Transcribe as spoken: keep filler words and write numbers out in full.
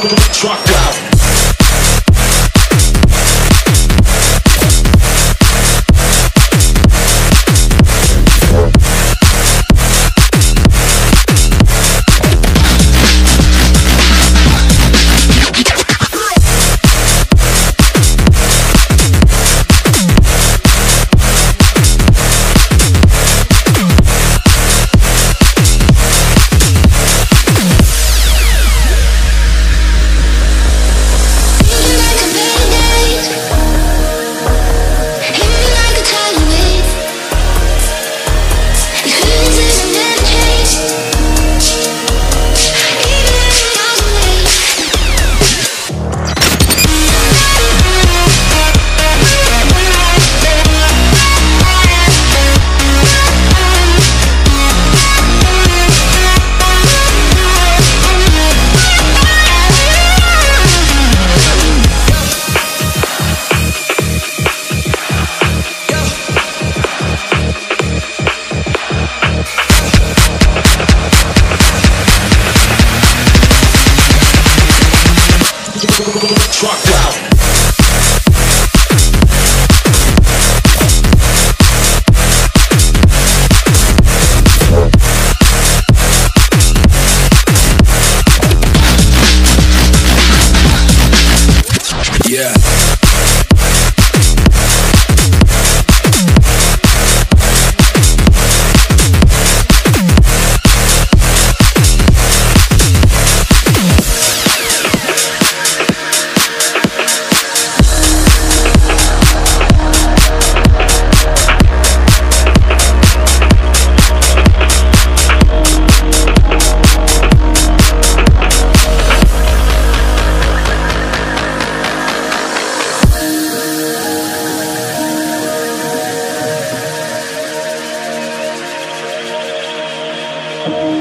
Truck route. Truck route. Yeah. Oh,